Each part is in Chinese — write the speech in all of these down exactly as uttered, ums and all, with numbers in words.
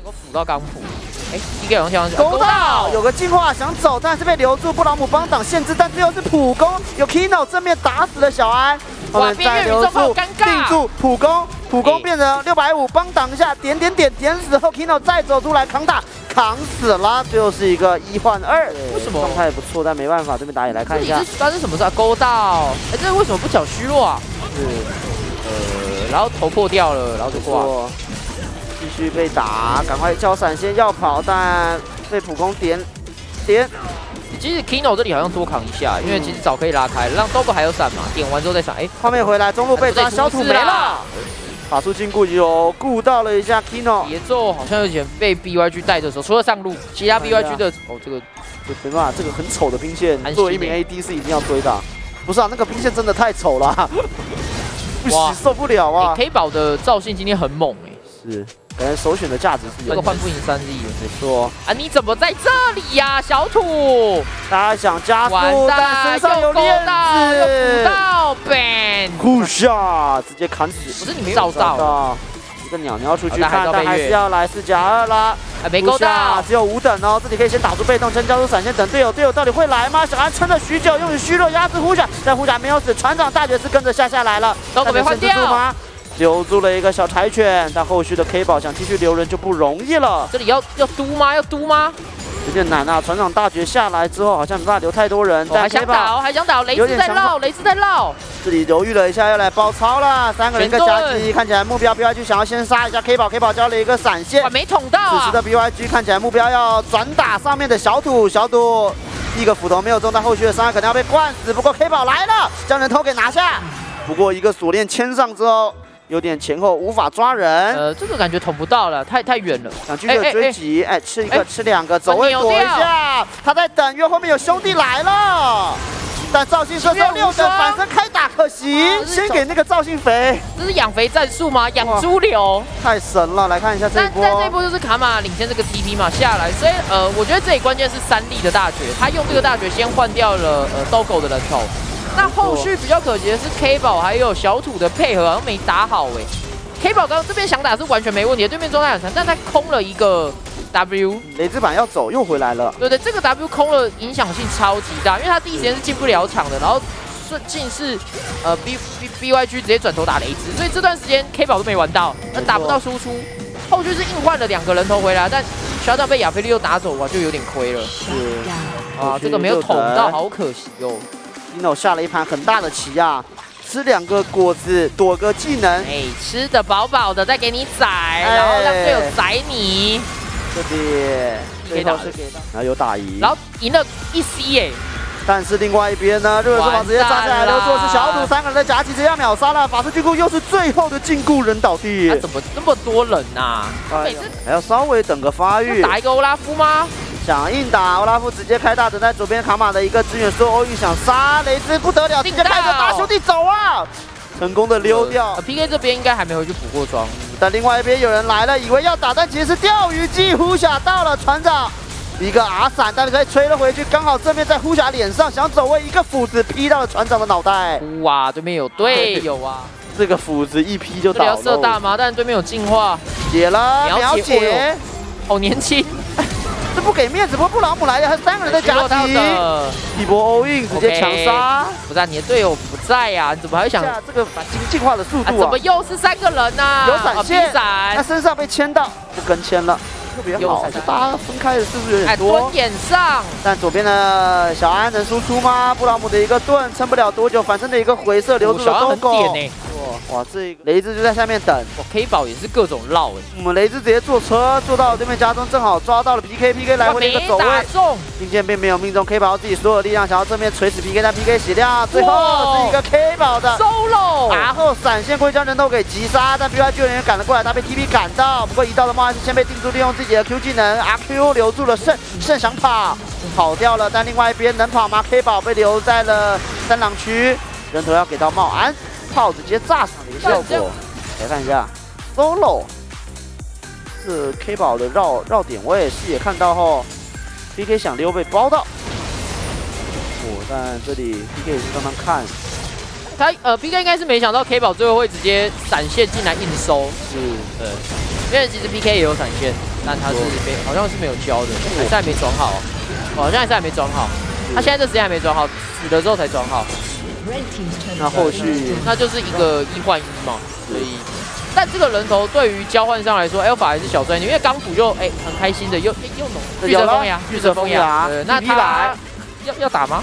能够辅到刚普。哎，一个人想攻到，有个进化想走，但是被留住。布朗姆帮挡限制，但最后是普攻，有 Kino 正面打死了小安。哇，边缘宇宙炮尴尬，定住普攻，普攻变成六百五十，帮挡一下，点点点点死后 ，Kino 再走出来扛打。 扛死了，最后是一个一换二，为什么状态也不错，但没办法，对面打野来看一下，发生什么事啊？勾到，哎，这为什么不讲虚弱啊？是，呃，然后头破掉了，然后就挂，继续被打，赶快交闪先要跑，但被普攻点点。其实 Kino 这里好像多扛一下，因为其实早可以拉开，让 double 还有闪嘛，点完之后再闪，哎，画面回来，中路被抓，小土没了。 法术进顾及哦，顾到了一下 Kino。节奏好像有点被 B Y G 带的时候，除了上路，其他 B Y G 的、哎、哦，这个没办法，这个很丑的兵线，作为一名 A D 是一定要追的。不是啊，那个兵线真的太丑了，不行受不了啊！K 宝的造型今天很猛哎、欸，是，感觉首选的价值是有。这个换不赢三 D 没错啊！你怎么在这里呀、啊，小土？大家想加速，但身上有链子，到呗。 酷下，直接砍死！不是你没有照到，一个鸟鸟出去看，但还是要来四加二啦。没够到，只有五等哦。自己可以先打出被动，先交出闪现等队友。队友到底会来吗？小安撑了许久，用虚弱压制呼下，但呼下没有死。船长大绝是跟着下下来了，刀子没换掉吗？留住了一个小柴犬，但后续的 K 宝想继续留人就不容易了。这里要要嘟吗？要嘟吗？ 有点难啊！船长大绝下来之后，好像没办法留太多人。还想倒，还想倒，雷兹在绕，雷兹在绕。这里犹豫了一下，要来包抄了。三个人一个夹击，看起来目标 B Y G 想要先杀一下 K 宝 ，K 宝交了一个闪现，没捅到啊。此时的 B Y G 看起来目标要转打上面的小土，小土一个斧头没有中，但后续的伤害可能要被灌死。不过 K 宝来了，将人头给拿下。不过一个锁链牵上之后。 有点前后无法抓人，呃，这个感觉捅不到了，太太远了。想继续追击，哎，吃一个，吃两个，走位躲一下。他在等，因为后面有兄弟来了。但赵信射中六等，反身开打，可惜先给那个赵信肥。这是养肥战术吗？养猪流，太神了！来看一下这一波，但在这一波就是卡玛领先这个 T P 嘛下来，所以呃，我觉得这里关键是三力的大绝，他用这个大绝先换掉了呃豆狗的人头。 那后续比较可惜的是 K 宝还有小土的配合好像没打好哎、欸、，K 宝刚刚这边想打是完全没问题，对面状态很强，但他空了一个 W， 雷之板要走又回来了。对对，这个 W 空了影响性超级大，因为他第一时间是进不了场的，然后顺进是呃 B B Y G 直接转头打雷之，所以这段时间 K 宝都没玩到，那打不到输出，后续是硬换了两个人头回来，但小岛被亚菲利又打走哇，就有点亏了。是啊，这个没有捅到，好可惜哦。 Kino 下了一盘很大的棋啊，吃两个果子躲个技能，哎，吃的饱饱的，再给你宰，哎、然后让队友宰你。这边给到是给到，然后有打赢，然后赢了一 C 哎、欸。但是另外一边呢，热热之王直接扎下来了，做是小土三个人的夹击，直接要秒杀了。法术禁锢又是最后的禁锢人倒地，啊、怎么那么多人呐、啊？哎、每次还要稍微等个发育，打一个欧拉夫吗？ 想硬打，欧拉夫直接开大，等在左边卡玛的一个支援，说欧运想杀雷兹不得了，直接带着大兄弟走啊，成功的溜掉。呃、P K 这边应该还没回去补过装，但另外一边有人来了，以为要打，但其实是钓鱼机呼下到了船长，一个 R 闪，但是被吹了回去，刚好正面在呼下脸上，想走位一个斧子劈到了船长的脑袋。哇，对面有队友啊。这个斧子一劈就倒了。要射大麻，但对面有进化，解了，了解，好年轻。这不给面子，不过布朗姆来了，还三个人在夹击，一波 all in 直接强杀。不是你的队友不在呀，你怎么还想这个进化的速度啊？怎么又是三个人呐？有闪现，他身上被牵到，不跟牵了，特别好。大家分开的是不是有点多？蹲点上，但左边的小安能输出吗？布朗姆的一个盾撑不了多久，反身的一个回射留住了勾勾。 哇，这雷兹就在下面等。哇 ，K 宝也是各种绕哎。我们雷兹直接坐车坐到对面家中，正好抓到了 P K，P K 来回的一个走位，并且并没有命中。K 宝自己所有力量想要正面锤死 P K， 但 P K 血量最后是一个 K 宝的 solo， 然后闪现会将人头给击杀，但 B Y G 人员赶了过来，他被 T P 赶到，不过一道的猫还是先被定住，利用自己的 Q 技能 R Q 留住了圣，圣想跑跑掉了，但另外一边能跑吗 ？K 宝被留在了三狼区，人头要给到茂安。 炮直接炸死的一个效果，来看一下 ，solo 是 K 宝的绕绕点位，视野看到后 ，P K 想溜被包到，哦，但这里 P K 也是慢慢看，他呃 P K 应该是没想到 K 宝最后会直接闪现进来硬收，是，对，因为其实 P K 也有闪现。但他是没，好像是没有交的，还是还没装好，哦，好像还是还没装好。他现在这时间还没装好，死了之后才装好。那后续那就是一个一换一嘛，所以，但这个人头对于交换上来说 ，Alpha 还是小酸牛，因为刚补就哎、欸、很开心的又又弄绿蛇风牙，绿蛇风牙，那他要要打吗？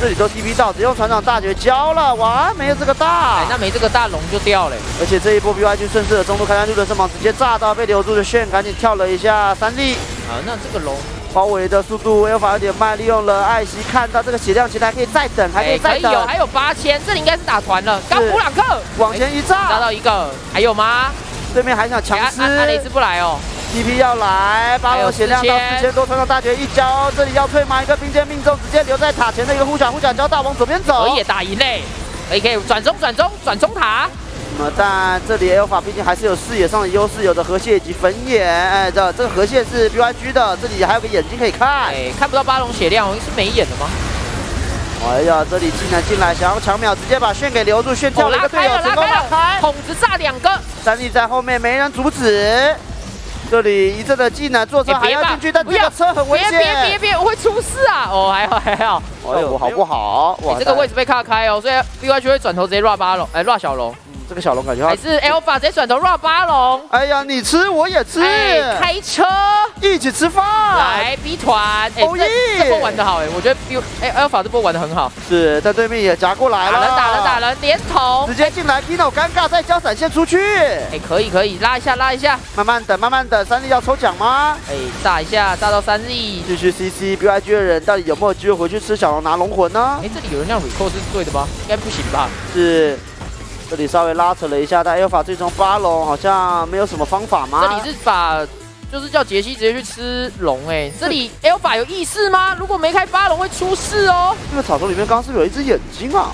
这里都 T P 到，只用船长大绝交了，哇，没有这个大，哎，那没这个大龙就掉了。而且这一波 B Y G 顺势的中路开山路的身旁直接炸到，被留住的炫赶紧跳了一下三 D。啊，那这个龙包围的速度 Alpha 有点慢，利用了艾希看到这个血量，其实还可以再等，还可以再等，有还有八千，这里应该是打团了。刚普朗克往前一炸，炸到一个，还有吗？对面还想强吃，安雷斯不来哦。 T P 要来，把我血量到四千多，穿上大绝一交，这里要退吗？一个冰箭命中，直接留在塔前的一个护甲，护甲交大往左边走，我也打赢嘞，可以可以转中转中转中塔。那么、嗯、但这里 Alpha 毕竟还是有视野上的优势，有着河蟹以及粉眼，哎，这这个河蟹是 B Y G 的，这里还有个眼睛可以看，哎，看不到巴龙血量，是没眼的吗？ 哎呀，这里竟然进来想要抢秒，直接把炫给留住，炫跳了一个队友，成功拉开，筒子炸两个，三弟在后面没人阻止。 这里一阵的技能，坐车还要进去，但这个车很危险。别别别别，我会出事啊！哦，还好还好。哎呦，好不好？哇，这个位置被卡开哦，所以 B Y G 会转头直接 R 八龙，哎 ，R 小龙。这个小龙感觉还是 Alpha 直接转头 R 八龙。哎呀，你吃我也吃，开车一起吃饭，来 B 团。哦耶，这波玩得好哎，我觉得 B 哎 Alpha 这波玩得很好。是，但对面也夹过来了，打人打人打人，连头直接进来 ，Kino 尴尬，再交闪现出去。哎，可以可以，拉一下拉一下，慢慢等慢慢等。 三力要抽奖吗？哎、欸，炸一下，炸到三力，继续 C C B Y G 的人到底有没有机会回去吃小龙拿龙魂呢？哎、欸，这里有人让 recall 是对的吗？应该不行吧？是，这里稍微拉扯了一下，但 Alpha 最终八龙好像没有什么方法吗？这里是把就是叫杰西直接去吃龙哎、欸，这里 Alpha 有意识吗？如果没开八龙会出事哦。这个草丛里面刚刚是不是有一只眼睛啊？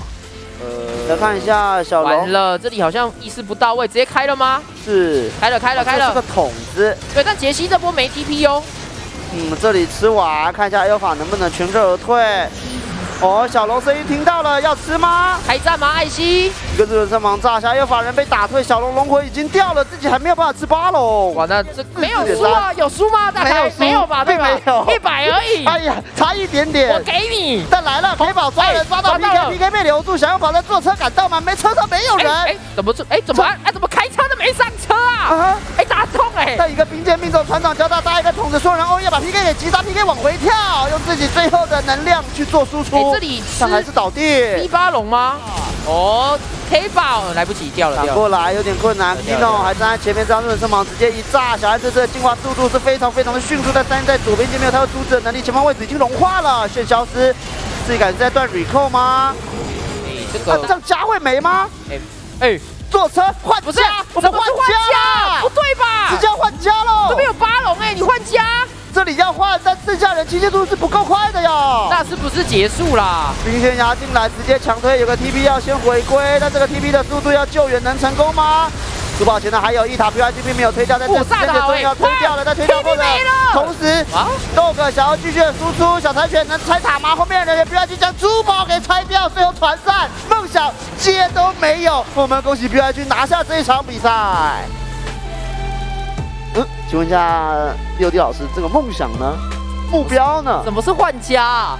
呃，来看一下小龙。完了，这里好像意识不到位，直接开了吗？是，开了，开了，开了。这是个筒子。对，但杰西这波没 T P 哦。嗯，这里吃完，看一下 Alpha 能不能全身而退。哦，小龙声音听到了，要吃吗？还站吗？艾希。一个日本身盲炸下 ，Alpha 人被打退，小龙龙魂已经掉了，自己还没有办法吃八龙。哇，那这没有输啊？有输吗？大概没有吧？并没有，一百而已。哎呀，差一点点。我给你。但来了，黑宝抓人抓到 P K，P K 被留住，想要跑在坐车赶到吗？没车上没有人。哎，怎么这？哎，怎么哎怎么开车都没上车啊？哎，打中哎。再一个冰箭命中，船长交大搭一个筒子，双人欧耶把 P K 给击杀 ，P K 往回跳，用自己最后的能量去做输出。 这里上还是倒地 ，B 八龙吗？哦 ，K 宝来不及掉了，打过来有点困难。Kino 还站在前面，张顺身旁直接一炸。小孩这次的进化速度是非常非常的迅速，在三在左边这边有他的阻止的能力，前方位置已经融化了，炫消失。自己感觉在断 recall 吗？哎，这个这样加会没吗？哎哎，坐车换家，我们换家啦？不对吧？直接换家喽！这边有八龙哎，你换家。 这里要换，但剩下人清线速度是不够快的哟。那是不是结束啦？冰天牙进来直接强推，有个 T P 要先回归，但这个 T P 的速度要救援能成功吗？珠宝前呢还有一塔 B Y G 并没有推掉，但这时间终于要推掉了，在推掉过程同时，豆哥想要继续的输出，小柴犬能拆塔吗？后面的人 B Y G 将珠宝给拆掉，最后团散，梦想街都没有。我们恭喜 B Y G 拿下这一场比赛。 嗯，请问一下六弟老师，这个梦想呢？目标呢？怎么是换家、啊？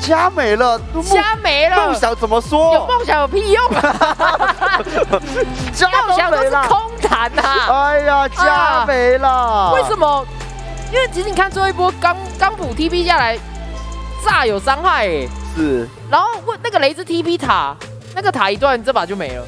家没了，家没了，梦想怎么说？有梦想有屁用啊！家梦想都是空谈呐、啊！哎呀，家没了、啊。为什么？因为其实你看最后一波刚刚补 T P 下来，炸有伤害哎、欸。是。然后那个雷之 T P 塔，那个塔一段这把就没了。